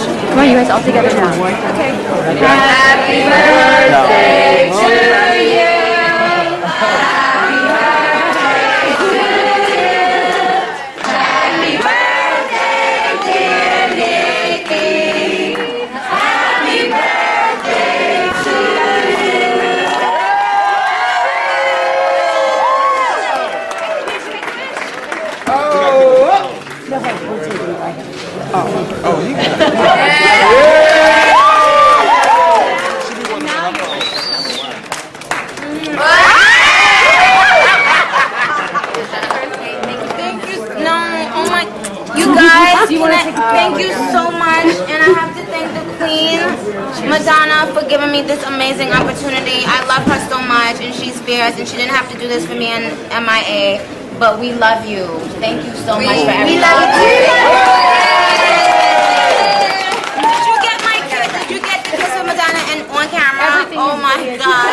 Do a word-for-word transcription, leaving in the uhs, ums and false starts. Come on, you guys all together now. Okay. Happy birthday no. to you. Happy birthday to you. Happy birthday, dear Nicki. Happy birthday to you. Oh! No, hey, we'll take it right here. Oh, oh, you got it. Thank you so much, and I have to thank the Queen, Madonna, for giving me this amazing opportunity. I love her so much, and she's fierce, and she didn't have to do this for me in M I A, but we love you. Thank you so much for everything. We love you. Did you get my kiss? Did you get the kiss of Madonna and on camera? Oh my God.